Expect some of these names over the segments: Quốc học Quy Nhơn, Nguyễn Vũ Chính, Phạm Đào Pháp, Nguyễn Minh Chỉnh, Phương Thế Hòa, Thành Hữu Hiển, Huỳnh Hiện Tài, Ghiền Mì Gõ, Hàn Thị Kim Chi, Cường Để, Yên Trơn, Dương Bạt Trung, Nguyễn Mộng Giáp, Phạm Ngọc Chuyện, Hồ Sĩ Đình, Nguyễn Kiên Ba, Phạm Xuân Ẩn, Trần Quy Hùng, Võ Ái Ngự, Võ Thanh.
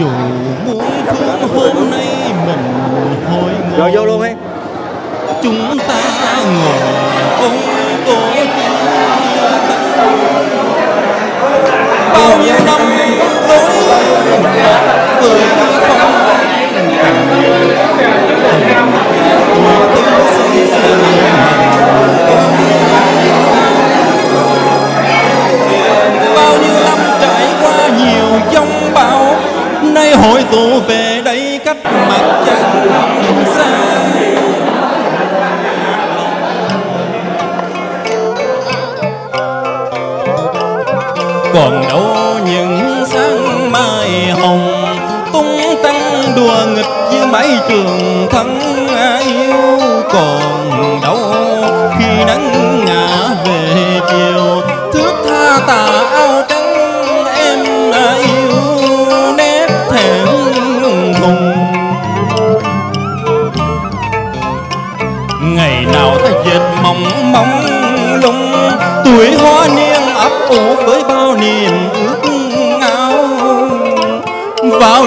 dù muôn phương hôm nay mình hồi ngộ. Rồi vô luôn ấy. Chúng ta ngồi ông tối bao nhiêu năm đối với phong bao nhiêu năm trải qua nhiều giông bão, nay hội tụ về đây cách mặt chẳng xa. Còn đâu những sáng mai hồng tung tăng đùa nghịch với mái trường thân yêu. Còn đâu khi nắng ngã về chiều thước tha tà áo trắng em đã yêu nét thẹn thùng. Ngày nào ta dệt mỏng mỏng lung tuổi hoa niên ấp ủ với bao niềm ước ao. Vào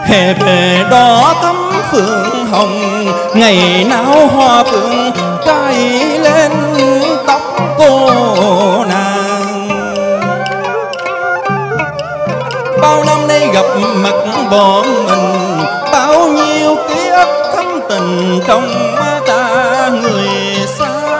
Hè về đỏ thắm phượng hồng, ngày nào hoa phượng cài lên tóc cô nàng. Bao năm nay gặp mặt bọn mình, bao nhiêu ký ức thắm tình trong ta. Người xa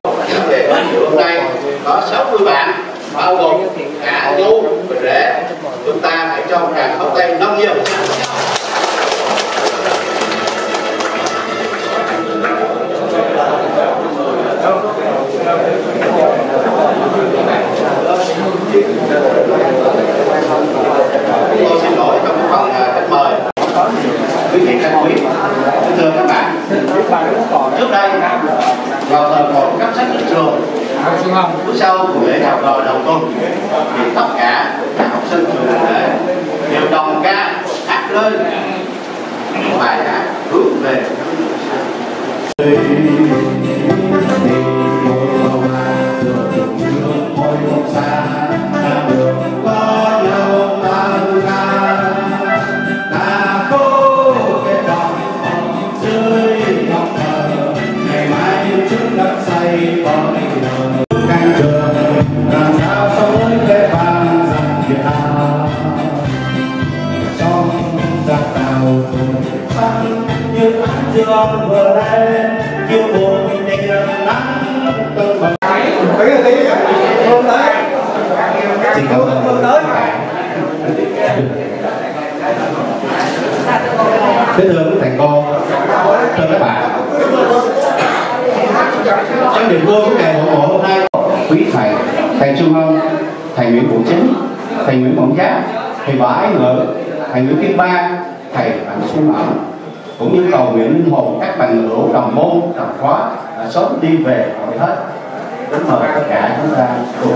về hôm nay có 60 bạn bao gồm cả Du và Rễ. Chúng ta hãy cho càng hấp tay nông nghiệp. Tôi xin lỗi trong phần khách mời quý vị khách quý. Thưa các bạn, trước đây vào thời còn cấp sách lịch trường buổi sau của lễ học đòi đầu tuần thì tất cả các học sinh trường Để đều đồng ca hát lên bài hát Hướng Về. Kính thưa các thầy cô, thưa các bạn, trong điểm vui của ngày hội bộ hôm nay, quý thầy Trung Hân, thầy Nguyễn Vũ Chính, thầy Nguyễn Mộng Giáp, thầy Võ Ái Ngự, thầy Nguyễn Kiên Ba, thầy Phạm Xuân Ẩn, cũng như cầu nguyện linh hồn các bằng hữu đồng môn, đồng khóa sớm đi về hội hết. Kính mời tất cả chúng ta cùng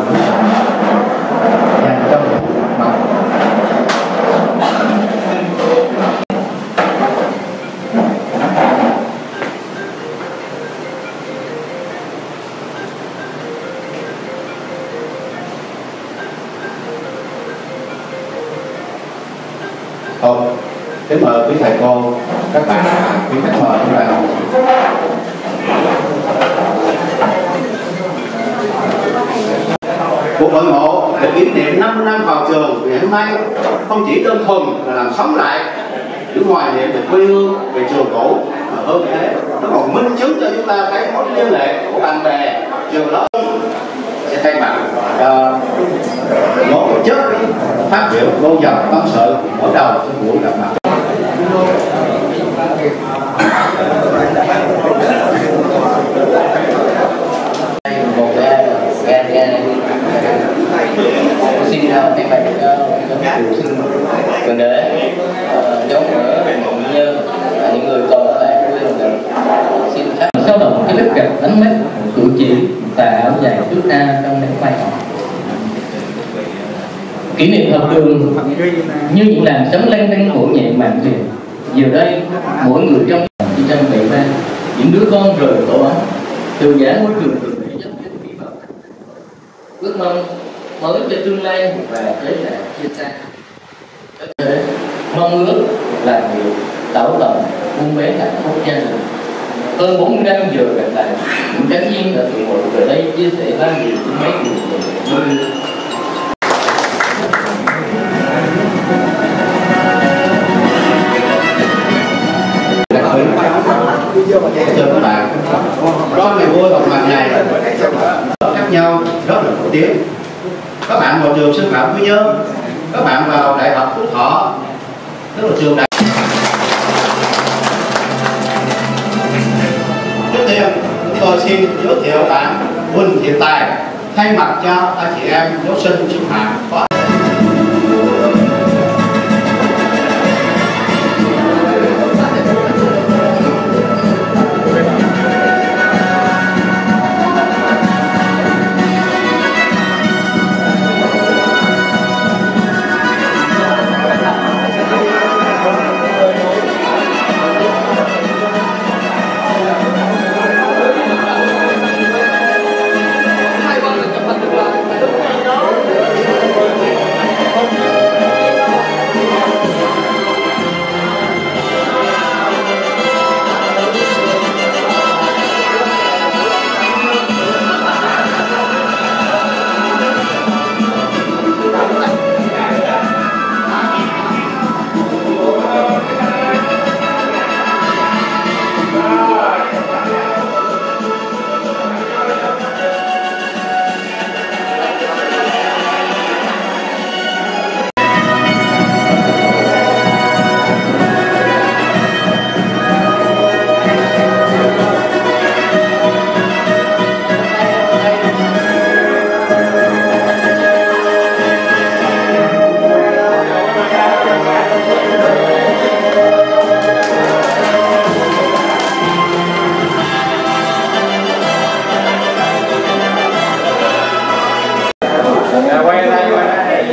dành cho mặt. Kính mời quý thầy cô, các bạn, quý khách mời chúng ta. Cuộc hội ngộ để kỷ niệm 5 năm vào trường ngày hôm nay không chỉ đơn thuần là làm sống lại những hoài niệm về quê hương, về trường cũ, mà hơn thế nó còn minh chứng cho chúng ta cái mối liên hệ của bạn bè trường lớp. Sẽ thay mặt một tổ chức phát biểu câu dòng tâm sự mở đầu của buổi gặp mặt. Cường Để giống như những người còn lại xin phép sâu động cái lớp kịch ánh mắt cử chỉ và áo dài trước ta trong những bài học kỷ niệm học đường như những làn sấm lanh tanh hổ nhẹ mạn thuyền. Giờ đây mỗi người trong chỉ trang bị ra những đứa con rời tổ ấm từ giả môi trường Cường Để chăm chút kỹ vật ước mong mới cho tương lai và thế hệ chia xa. Thế, mong ước là điều tảo tận buôn bé hạnh phúc gia đình. Hơn 40 năm giờ gặp lại những cánh nhiên đã tụ hội về đây chia sẻ bao nhiêu với mấy người. Thưa các bạn, đó ngày vui học mặt này khác nhau rất là nổi tiếng. Các bạn vào trường Sư Phạm Quy Nhơn, các bạn vào Đại học Phú Thọ, tức là trường đại. Trước tiên, chúng tôi xin giới thiệu bạn Huỳnh Hiện Tài, thay mặt cho anh chị em giáo sinh sư phạm khóa.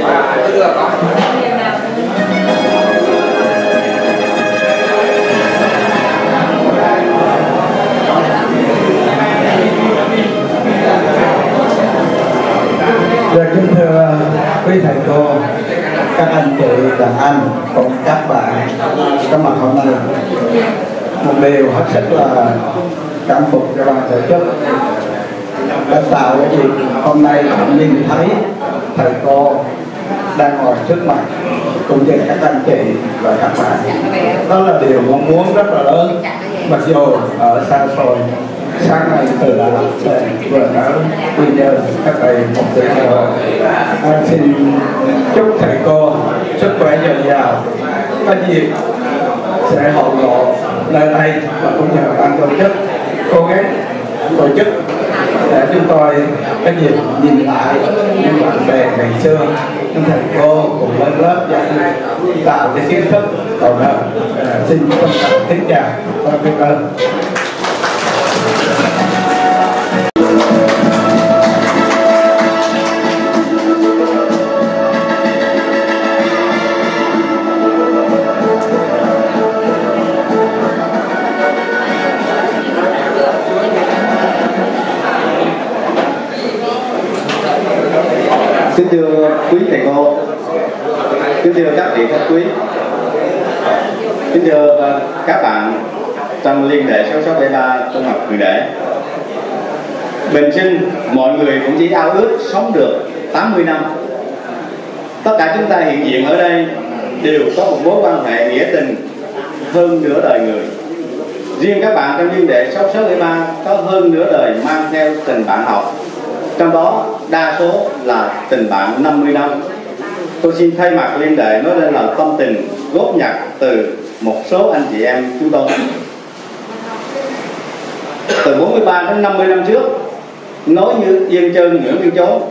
Và kính thưa quý thầy cô, các anh chị và anh cùng các bạn có mặt hôm nay, một điều hết sức là cảm phục cho ban tổ chức đã tạo cái việc hôm nay nhìn thấy thầy cô đang ngồi trước mặt cũng như các anh chị và các bạn. Đó là điều mong muốn rất là lớn, mặc dù ở xa xôi. Sáng nay từ Đà Lạt về vừa đã quy nhờ các thầy một tiếng rồi. Anh xin chúc thầy cô sức khỏe dồi dào, có dịp sẽ hội ngộ nơi đây và cũng nhờ ban tổ chức cố gắng tổ chức để chúng tôi có dịp nhìn lại những bạn bè ngày xưa, những thầy cô cùng lên lớp dạy tạo cái kiến thức còn hơn. Xin trân trọng kính chào và biết ơn. Kính thưa quý thầy cô, kính thưa các vị khách quý, kính thưa các bạn trong liên hệ 6673 Trung học Cường Để. Bình sinh mọi người cũng chỉ ao ước sống được 80 năm. Tất cả chúng ta hiện diện ở đây đều có một mối quan hệ nghĩa tình hơn nửa đời người. Riêng các bạn trong liên hệ 6673 có hơn nửa đời mang theo tình bạn học, trong đó đa số là tình bạn 50 năm. Tôi xin thay mặt liên đệ nói lên là tâm tình góp nhặt từ một số anh chị em chúng tôi. Từ 43 đến 50 năm trước, nói như Yên Trơn, Nguyễn Minh Chốn,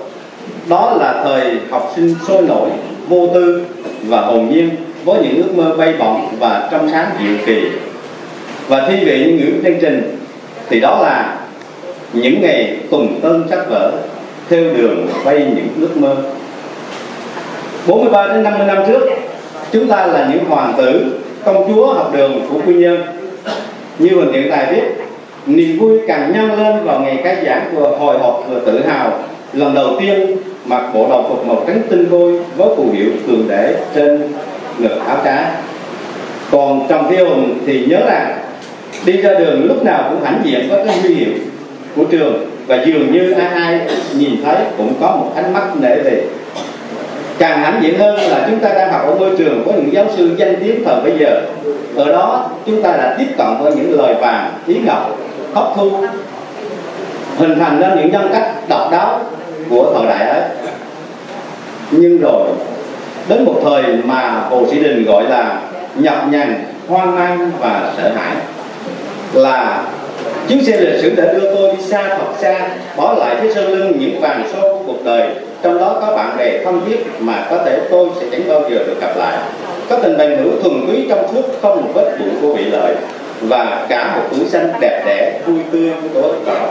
đó là thời học sinh sôi nổi, vô tư và hồn nhiên, với những ước mơ bay bổng và trong sáng diệu kỳ. Và thi vị những Nguyễn Minh Chỉnh thì đó là những ngày cùng tân sách vở, theo đường bay những ước mơ. 43 đến 50 năm trước, chúng ta là những hoàng tử, công chúa học đường của Quy Nhơn. Như Huỳnh Hiện Tài viết, niềm vui càng nhân lên vào ngày khai giảng, vừa hồi hộp vừa tự hào. Lần đầu tiên mặc bộ đồng phục màu trắng tinh khôi với phù hiệu Cường Để trên ngực áo trái. Còn Trần Quy Hùng thì nhớ rằng đi ra đường lúc nào cũng hãnh diện với cái huy hiệu của trường, và dường như ai nhìn thấy cũng có một ánh mắt nể về. Càng hãnh diện hơn là chúng ta đang học ở môi trường có những giáo sư danh tiếng thời bây giờ. Ở đó chúng ta đã tiếp cận với những lời vàng, ý ngọc, hấp thu, hình thành nên những nhân cách độc đáo của thời đại ấy. Nhưng rồi đến một thời mà Hồ Sĩ Đình gọi là nhập nhằng, hoang mang và sợ hãi, là chuyến xe lịch sử đã đưa tôi đi xa thật xa, bỏ lại phía sau lưng những vàng son của cuộc đời, trong đó có bạn bè thân thiết mà có thể tôi sẽ chẳng bao giờ được gặp lại, có tình bạn hữu thuần túy trong suốt, không một vết bụi của vị lợi, và cả một tuổi xanh đẹp đẽ vui tươi của tôi vào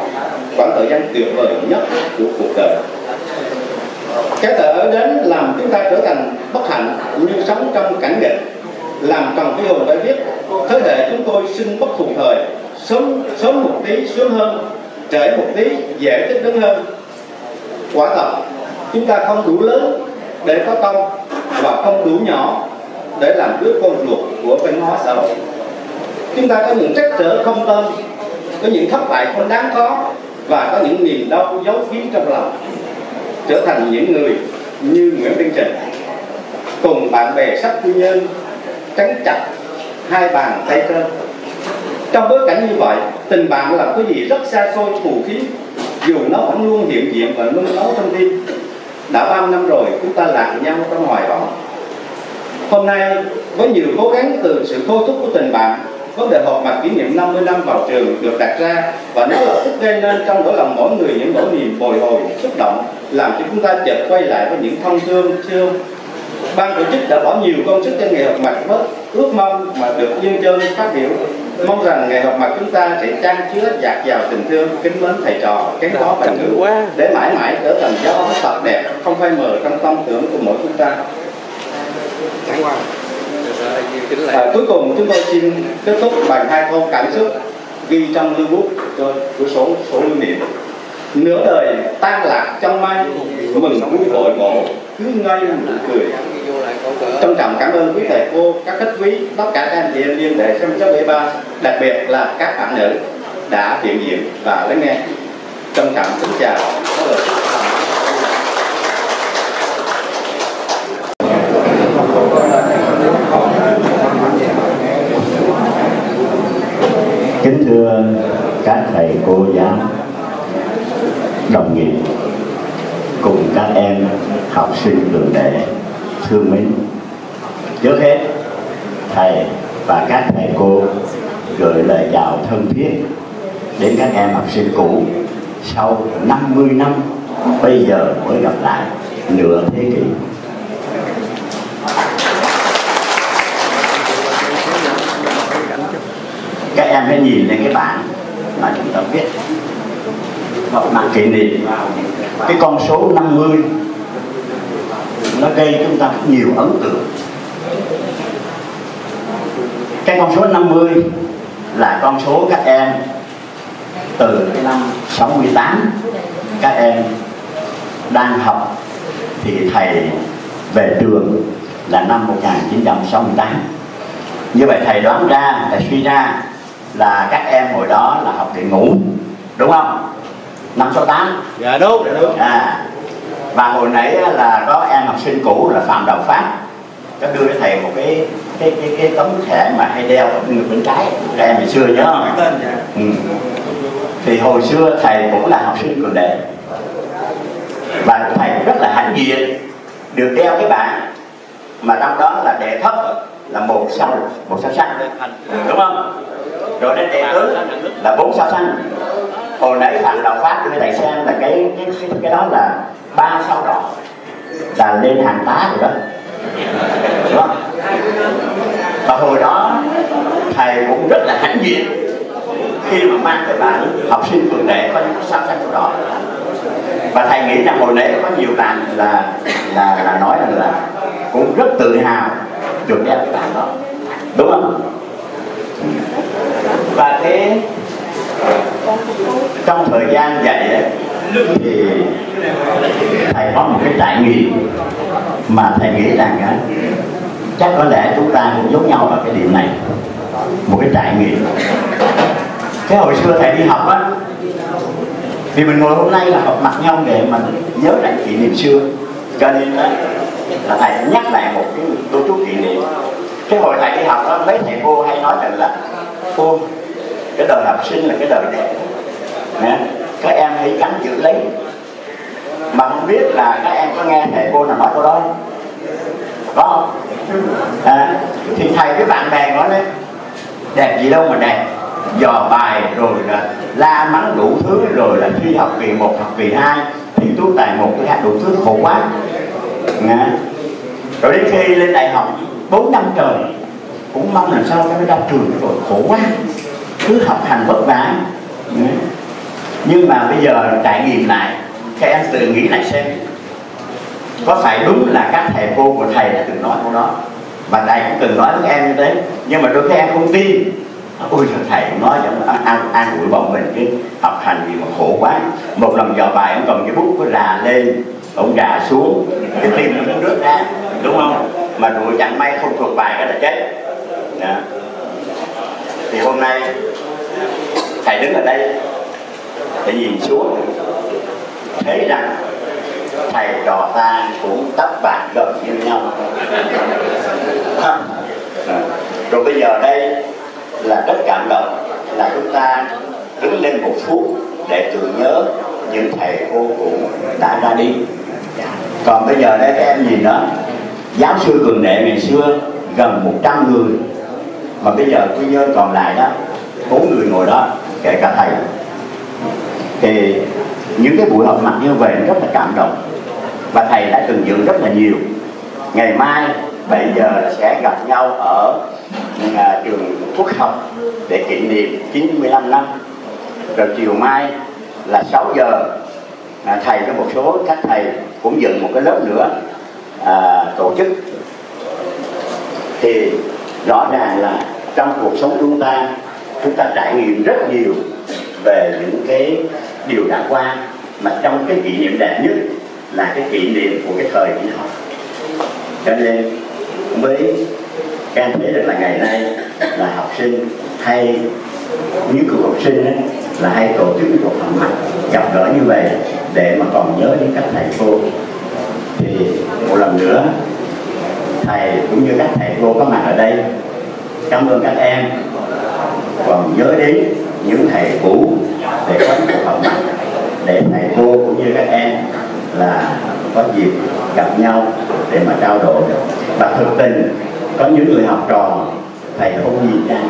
khoảng thời gian tuyệt vời nhất của cuộc đời. Cái tở đến làm chúng ta trở thành bất hạnh, như sống trong cảnh nghịch. Làm Trần Quy Hùng đã viết, thế hệ chúng tôi sinh bất phù thời, sớm một tí sướng hơn, trễ một tí dễ thích đứng hơn. Quả thật chúng ta không đủ lớn để có công và không đủ nhỏ để làm đứa con ruột của văn hóa xã hội. Chúng ta có những trắc trở không tên, có những thất bại không đáng có, và có những niềm đau giấu kín trong lòng. Trở thành những người như Nguyễn Minh Chỉnh cùng bạn bè sách Quy Nhơn trắng chặt hai bàn tay trên. Trong bối cảnh như vậy, tình bạn là cái gì rất xa xôi, phù khí, dù nó vẫn luôn hiện diện và nung nấu trong tim. Đã 30 năm rồi chúng ta lạc nhau trong hoài bão. Hôm nay với nhiều cố gắng từ sự thôi thúc của tình bạn, vấn đề họp mặt kỷ niệm 50 năm vào trường được đặt ra, và nó lập tức gây nên trong nỗi lòng mỗi người những nỗi niềm bồi hồi, xúc động, làm cho chúng ta chợt quay lại với những thông thương xưa. Ban tổ chức đã bỏ nhiều công sức cho ngày họp mặt với ước mong mà được Yên Trơn phát biểu Mong rằng ngày họp mặt chúng ta sẽ trang chứa dạt dào tình thương, kính mến thầy trò, kén khó bạn nữ quá, để mãi mãi trở thành giáo hóa thật đẹp, không phai mờ trong tâm tưởng của mỗi chúng ta. Cuối cùng chúng tôi xin kết thúc bằng hai câu cảm xúc ghi trong lưu bút của sổ lưu niệm. Nửa đời tan lạc trong mây, mừng vui hội ngộ cứ ngây nụ cười. Trân trọng cảm ơn quý thầy cô, các khách quý, tất cả các anh chị em liên hệ 673, đặc biệt là các bạn nữ đã hiện diện và lắng nghe. Trân trọng kính chào. Kính thưa các thầy cô giáo, đồng nghiệp cùng các em học sinh Cường Để thương mến, trước hết thầy và các thầy cô gửi lời chào thân thiết đến các em học sinh cũ sau 50 năm bây giờ mới gặp lại, nửa thế kỷ. Các em hãy nhìn lên cái bảng mà chúng ta viết một mặt kỷ niệm, cái con số 50 nó gây chúng ta nhiều ấn tượng. Cái con số 50 là con số các em từ cái năm 68 các em đang học, thì thầy về trường là năm 1968. Như vậy thầy đoán ra, thầy suy ra là các em hồi đó là học để ngủ, đúng không? Năm 68. Dạ đúng. Và hồi nãy là có em học sinh cũ là Phạm Đào Pháp có đưa cho thầy một cái tấm thẻ mà hay đeo ở bên, trái các em ngày xưa nhớ không? Ừ. Thì hồi xưa thầy cũng là học sinh Cường Để và thầy cũng rất là hãnh diện được đeo cái bảng mà trong đó là đệ thấp là 1 sao xanh, đúng không? Rồi đến đệ tứ là 4 sao xanh. Hồi nãy Phạm Đào Pháp đưa thầy xem là cái đó là 3 sao đỏ, là lên hàng tá rồi đó, đúng không? Và hồi đó thầy cũng rất là hãnh diện khi mà mang cái bạn học sinh Cường Để có những sao xanh sao đỏ. Và thầy nghĩ rằng hồi nãy có nhiều bạn là nói rằng là cũng rất tự hào được đeo cái bạn đó, đúng không? Và thế trong thời gian dạy ấy, thì thầy có một cái trải nghiệm mà thầy nghĩ rằng chắc có lẽ chúng ta cũng giống nhau ở cái điểm này. Một cái trải nghiệm, cái hồi xưa thầy đi học á, vì mình ngồi hôm nay là họp mặt nhau để mà nhớ lại kỷ niệm xưa, cho nên đó là thầy nhắc lại một cái tổ chức kỷ niệm. Cái hồi thầy đi học đó, mấy thầy cô hay nói rằng là cô, cái đời học sinh là cái đời đẹp nè, các em hãy gắn giữ lấy. Mà không biết là các em có nghe thầy cô nào nói câu đó có không? Thì thầy với bạn bè nói đấy, đẹp gì đâu mà đẹp, dò bài rồi là la mắng đủ thứ, rồi là thi học kỳ 1, học kỳ 2 thì tú tài 1, cái hạt đủ thứ khổ quá nè. Rồi đến khi lên đại học 4 năm trời cũng mong làm sao cho nó ra trường rồi, khổ quá, cứ học hành vất vả. Nhưng mà bây giờ trải nghiệm lại, các em tự nghĩ lại xem, có phải đúng là các thầy cô của thầy đã từng nói câu đó, và thầy cũng từng nói với em như thế. Nhưng mà đôi khi em không tin, ôi thầy cũng nói ăn ủi bọn mình chứ học hành gì mà khổ quá. Một lần dò bài ông cầm cái bút có rà lên, ông rà xuống, cái tim nó rớt ra, đúng không? Mà đùi chẳng may không thuộc bài cái là chết. Đã. Thì hôm nay thầy đứng ở đây, thầy nhìn xuống thấy rằng thầy trò ta cũng tấp bạc gần như nhau. Rồi bây giờ đây là rất cảm động, là chúng ta đứng lên một phút để tưởng nhớ những thầy cô cũ đã ra đi. Còn bây giờ đây các em nhìn đó, giáo sư Cường Để ngày xưa gần 100 người, mà bây giờ quy nhân còn lại đó 4 người ngồi đó, kể cả thầy. Thì những cái buổi họp mặt như vậy rất là cảm động, và thầy đã từng dự rất là nhiều. Ngày mai bây giờ là sẽ gặp nhau ở trường Quốc học để kỷ niệm 95 năm. Rồi chiều mai là 6 giờ thầy với một số các thầy cũng dựng một cái lớp nữa tổ chức. Thì rõ ràng là trong cuộc sống chúng ta trải nghiệm rất nhiều về những cái điều đã qua, mà trong cái kỷ niệm đẹp nhất là cái kỷ niệm của cái thời đi học. Cho nên mới em thấy được là ngày nay là học sinh hay những cựu học sinh ấy, là hay tổ chức những cuộc họp mặt gặp gỡ như vậy để mà còn nhớ đến các thầy cô. Thì một lần nữa thầy cũng như các thầy cô có mặt ở đây, cảm ơn các em còn nhớ đến những thầy cũ để có những cuộc họp mặt, để thầy cô cũng như các em là có dịp gặp nhau để mà trao đổi. Và thực tình có những người học trò thầy không nhìn ra,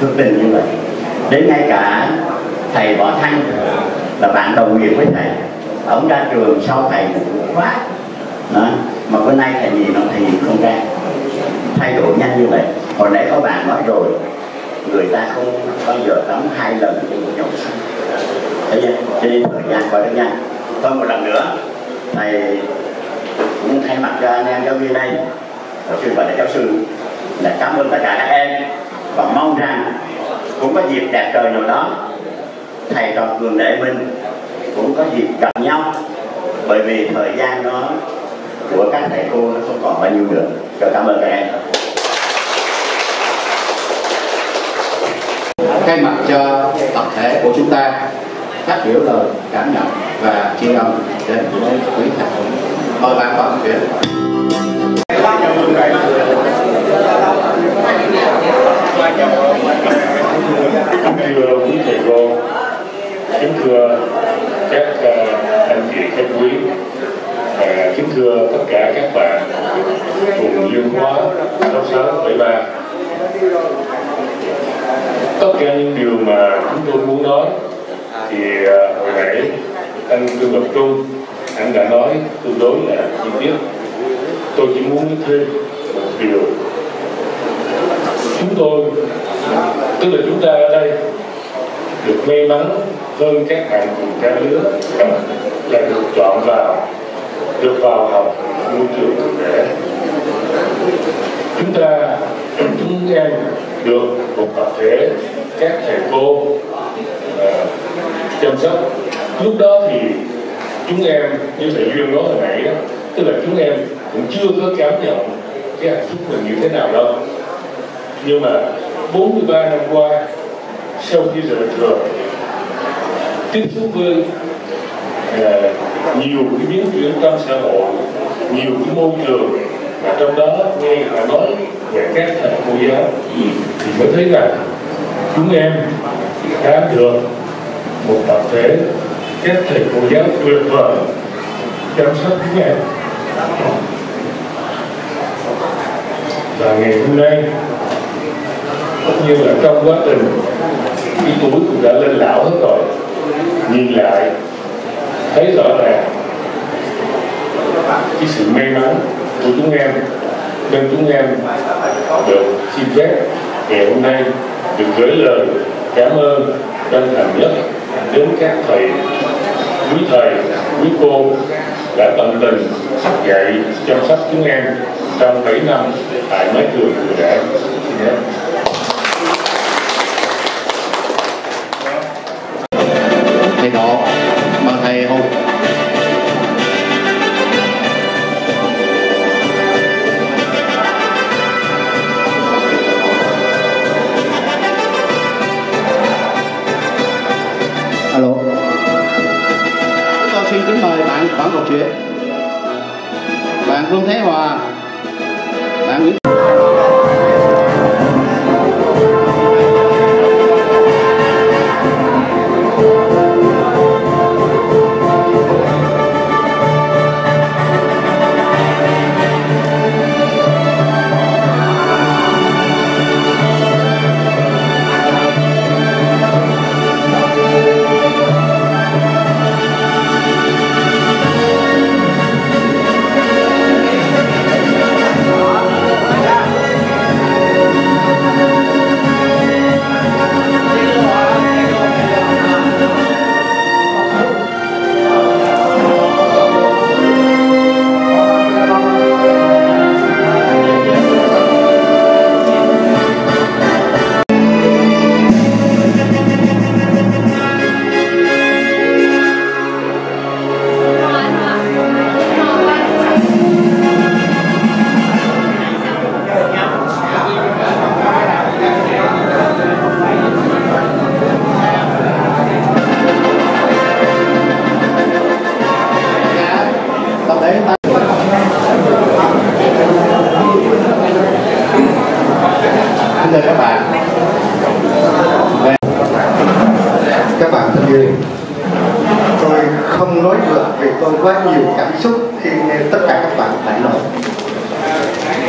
thực tình như vậy. Đến ngay cả thầy Võ Thanh là bạn đồng nghiệp với thầy, ổng ra trường sau thầy một khóa đó, mà bữa nay thầy nhìn ông thầy nhìn không ra, thay đổi nhanh như vậy. Hồi nãy có bạn nói rồi, người ta không bao giờ tắm 2 lần trên một dòng sông, thế nên thời gian qua rất nhanh. Thôi một lần nữa thầy cũng thay mặt cho anh em giáo viên đây, giáo sư và đại giáo sư, là cảm ơn tất cả các em và mong rằng cũng có dịp đẹp trời nào đó thầy trò Cường Để mình cũng có dịp gặp nhau, bởi vì thời gian nó của các thầy cô nó không còn bao nhiêu nữa. Rồi cảm ơn các em. Thay mặt cho tập thể của chúng ta phát biểu lời cảm nhận và tri ân đến quý thầy. Mời bạn có phát biểu. Kính thưa quý thầy cô, kính thưa các anh chị khách quý, kính thưa tất cả các bạn vùng Dương Hóa 6673. Tất cả những điều mà chúng tôi muốn nói thì hồi nãy anh Dương Bạt Trung anh đã nói tương đối là chi tiết. Tôi chỉ muốn nói thêm một điều, chúng tôi tức là chúng ta ở đây được may mắn hơn các bạn cùng trang lứa là được chọn vào, được vào học môi trường Cường Để. Chúng em được một tập thể các thầy cô chăm sóc. Lúc đó thì chúng em như thầy Duyên nói hồi nãy đó, tức là chúng em cũng chưa có cảm nhận cái hạnh phúc mình như thế nào đâu. Nhưng mà 43 năm qua sau khi rời trường, tiếp xúc với nhiều cái biến chuyển trong xã hội, nhiều cái môi trường, và trong đó nghe họ nói về các thầy cô giáo thì mới thấy rằng chúng em đã được một tập thể các thầy cô giáo tuyệt vời chăm sóc chúng em. Và ngày hôm nay cũng như là trong quá trình cái tuổi cũng đã lên lão hết rồi, nhìn lại thấy rõ ràng cái sự may mắn của chúng em, nên chúng em được xin phép ngày hôm nay được gửi lời cảm ơn chân thành nhất đến các thầy, quý cô đã tận tình dạy chăm sóc chúng em trong 7 năm tại mái trường Cường Để. Thầy Đỗ, mời thầy Hùng. Alo. Tôi xin kính mời bạn Phạm Ngọc Chuyện, bạn Phương Thế Hòa, bạn Nguyễn.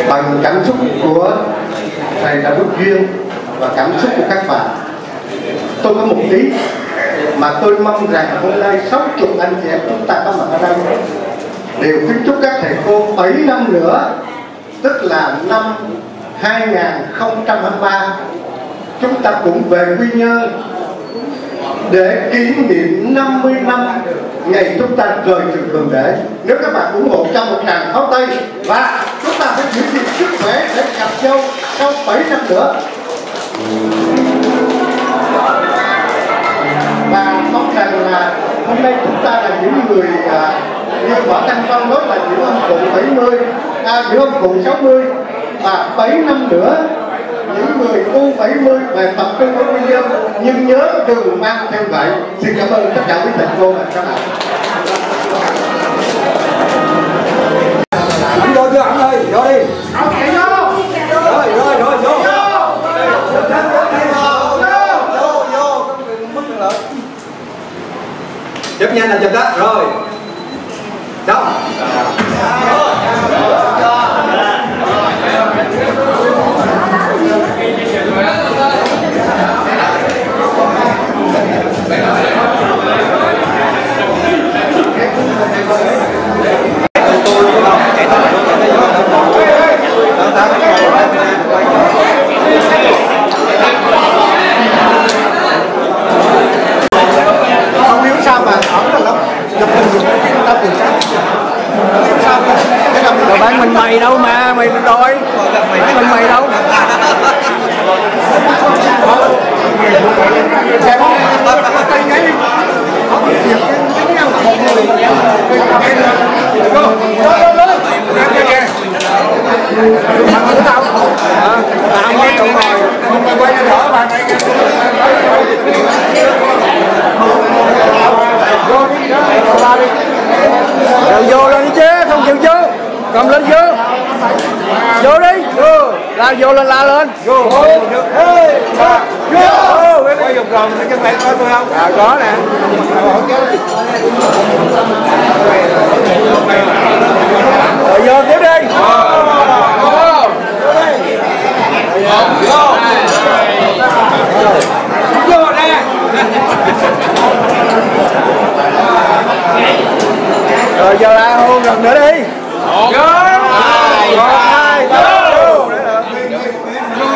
bằng cảm xúc của thầy Đạo Đức Duyên và cảm xúc của các bạn. Tôi có một ý mà tôi mong rằng hôm nay 60 anh chị em chúng ta có mặt ở đây đều kính chúc các thầy cô 7 năm nữa, tức là năm 2023 chúng ta cũng về Quy Nhơn để kỷ niệm 50 năm ngày chúng ta rời trường Cường Để. Nếu các bạn ủng hộ trong một tràng pháo tay, và chúng ta phải giữ gìn sức khỏe để gặp nhau trong 7 năm nữa. Và mong rằng là hôm nay chúng ta là những người như Võ Thanh Long nói là những ông cụ 70, những ông cụ 60, và 7 năm nữa những người U70 về tập trung với Quy Nhơn, nhưng nhớ đừng mang theo vậy. Xin cảm ơn tất cả quý thầy cô và các bạn. Anh vô chưa anh ơi, vô đi. Rồi vô. Vô. Chụp nhanh là chụp đó, rồi. Xong. Không hiểu sao mà ổng là lắm gặp mình ta tìm cách sao mà bán mình mày đâu mà mày đói mình mày đâu. Rồi vô lên chứ, không chịu chứ. Cầm lên chứ. Vô đi. Là vô lên, la lên. Vô. Có dùng rồng cho mẹ coi tôi không? À có nè. Rồi vô tiếp đi. Vô nè. Rồi vô la hôn rồng nữa đi. Vô. Vô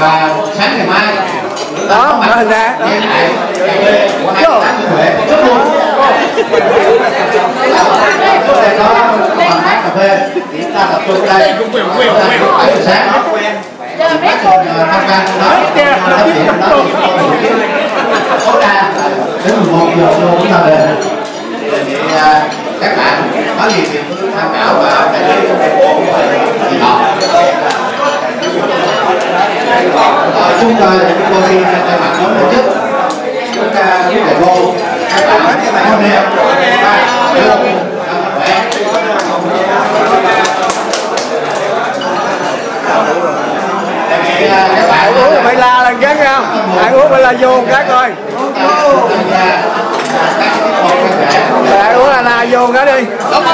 và sáng ngày mai đó mà hình ra đó. Các bạn có gì thì cứ tham khảo vào tại đây thì họ chúng tôi xin thay mặt nhóm tổ chức chúng ta với thầy cô các bạn hôm nay các bạn uống phải la lần khác không? Bạn uống phải la vô cái coi. Bạn uống là la vô cái đi. Uống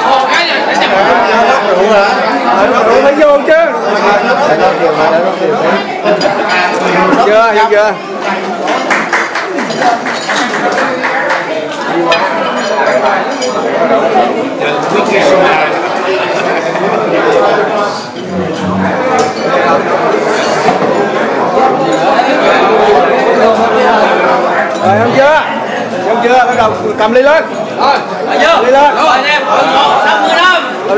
phải vô chứ. Chưa chưa chưa. Rồi không chưa? Không chưa? Bắt đầu cầm ly lên. Rồi, chưa? Ly lên. Rồi anh em. 65. Rồi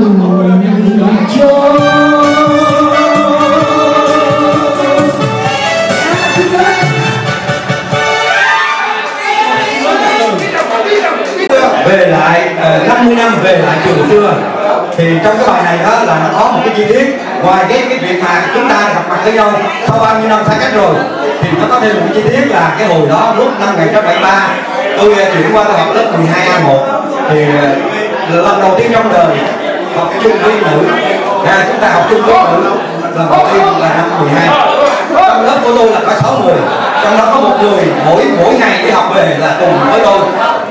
ngồi nhìn cho về lại 50 năm về lại trường xưa. Thì trong cái bài này đó là nó có một cái chi tiết ngoài cái việc mà chúng ta gặp mặt với nhau sau bao nhiêu năm xa cách rồi, thì nó có thêm một chi tiết là cái hồi đó lúc năm 1973 tôi chuyển qua tôi học lớp 12A1 thì lần đầu tiên trong đời học chung với nữ, chúng ta học chung với nữ lần đầu tiên là năm 12. Trong lớp của tôi là có 6 người, trong đó có một người mỗi ngày đi học về là cùng với tôi,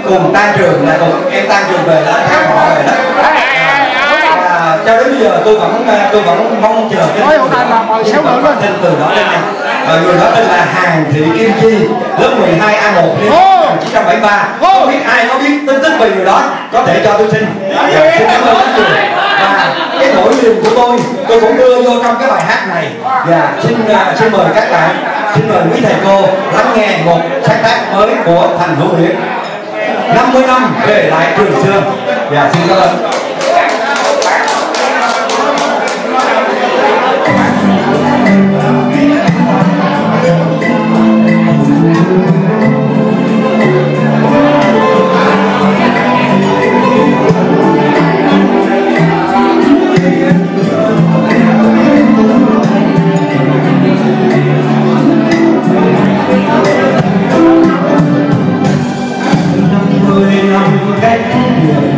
cùng tan trường là cùng em tan trường về là khác họ về đó. Cho đến bây giờ tôi vẫn mong chờ cái thông tin từ đó đến nay. Người đó tên là Hàn Thị Kim Chi, lớp 12A1 1973. Không biết ai có biết tin tức về người đó có thể cho tôi xin. Xin cảm ơn các bạn. Và cái nỗi niềm của tôi cũng đưa vô trong cái bài hát này. Và xin mời các bạn, xin mời quý thầy cô lắng nghe một sáng tác mới của Thành Hữu Hiển, 50 năm về lại trường xưa. Và xin cảm ơn. Hãy subscribe cho kênh Ghiền Mì Gõ để không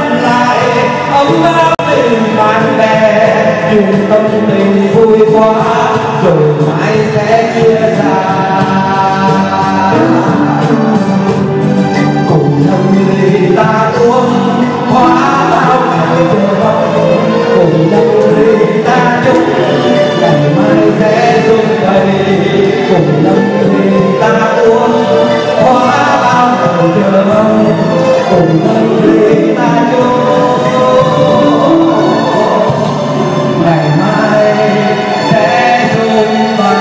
gặp lại ấm áp tình bạn bè, chuyện tâm tình vui quá rồi mãi sẽ chia xa. Cùng nhau đi ta uống hóa bao ngày chờ đợi, cùng nhau đi ta chúc ngày mai sẽ dung đầy. Cùng nhau đi ta uống hóa bao ngày chờ đợi, cùng nhau đi ta chúc ngày mai sẽ dung đầy.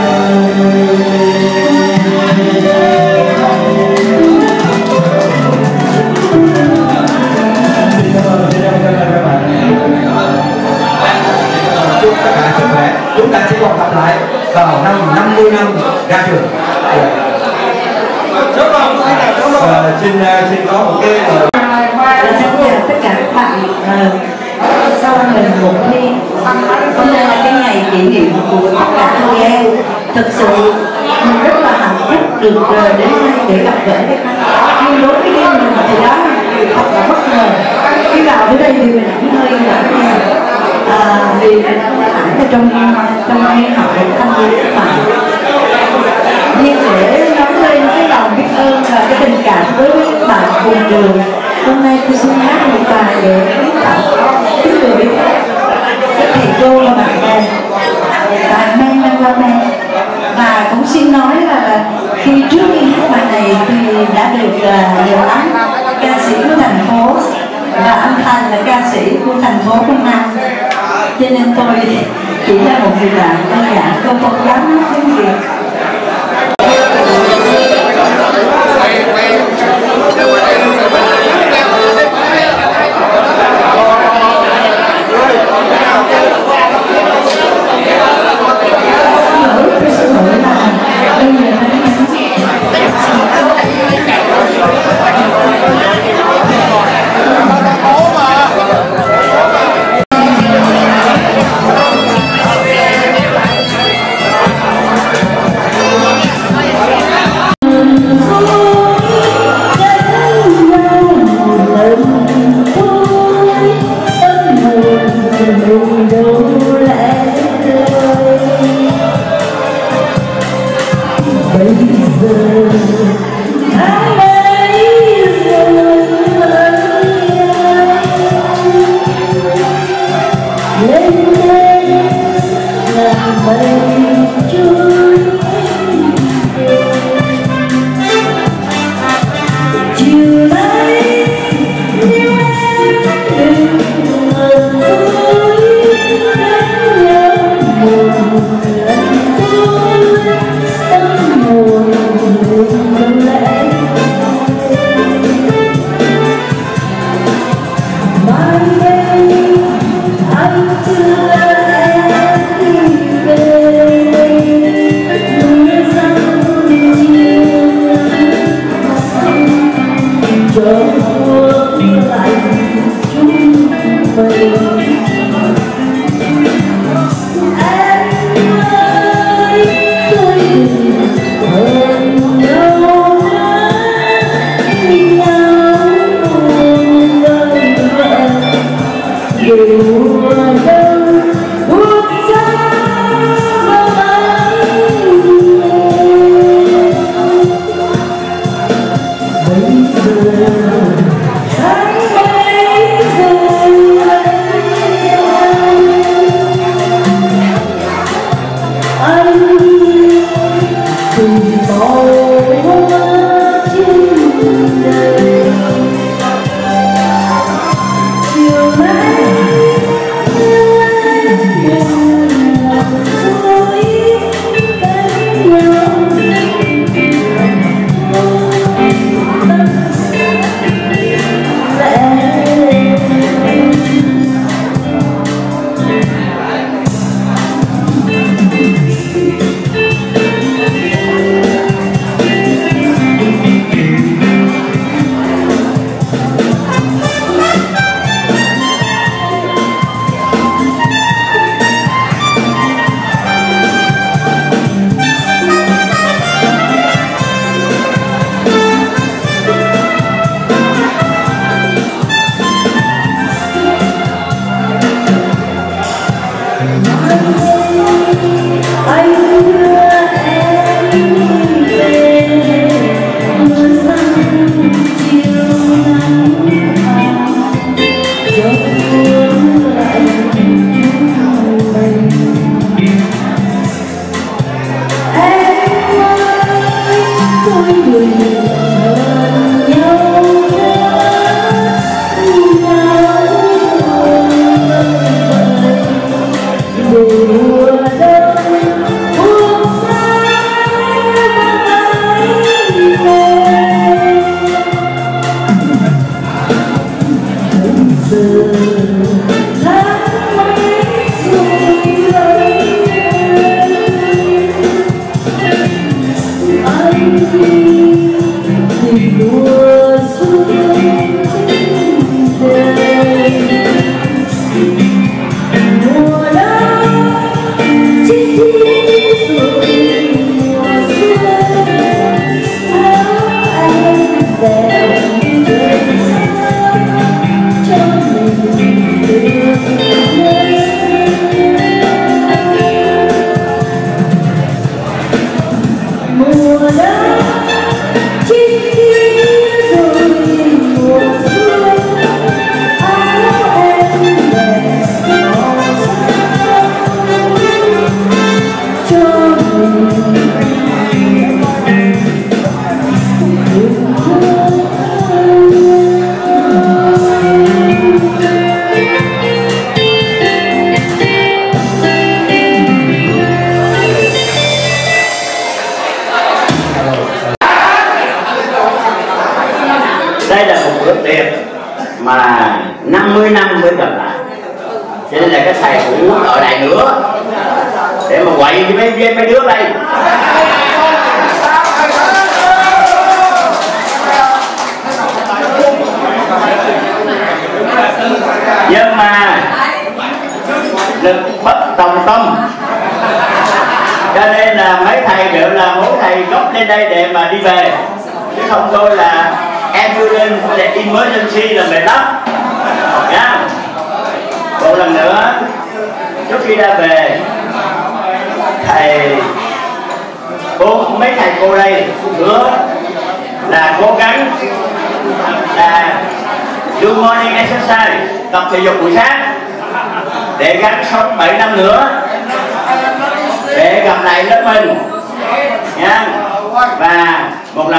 Chúng ta sẽ còn gặp lại vào năm 50 năm ra trường. Xin có một cái tất cả các bạn sau mình một đi. Hôm nay là cái ngày kỷ niệm của tất cả tôi em. Thực sự mình rất là hạnh phúc được đến đây để gặp gỡ các anh. Nhưng đối với em mình thì đó thật là bất ngờ. Khi vào tới đây thì mình cũng hơi ngỡ ngàng. Vì mình không hẳn ở trong nghe họ cũng tham gia các bạn. Nhưng để nói lên cái lòng biết ơn và cái tình cảm với các bạn cùng trường, hôm nay tôi xin hát một bài để tặng những người biết các thầy cô và bạn bè, bạn mang mang qua mang. Và cũng xin nói là khi trước khi hát bài này thì đã được nhiều lắm ca sĩ của thành phố, và anh Thành là ca sĩ của thành phố Quảng Nam, cho nên tôi chỉ là một người bạn đơn giản, tôi không dám nói tiếng Việt. Hãy subscribe cho kênh Ghiền Mì Gõ để không bỏ lỡ những video hấp dẫn. Hot. Con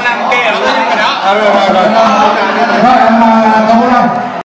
nằm kia ở đó. Rồi.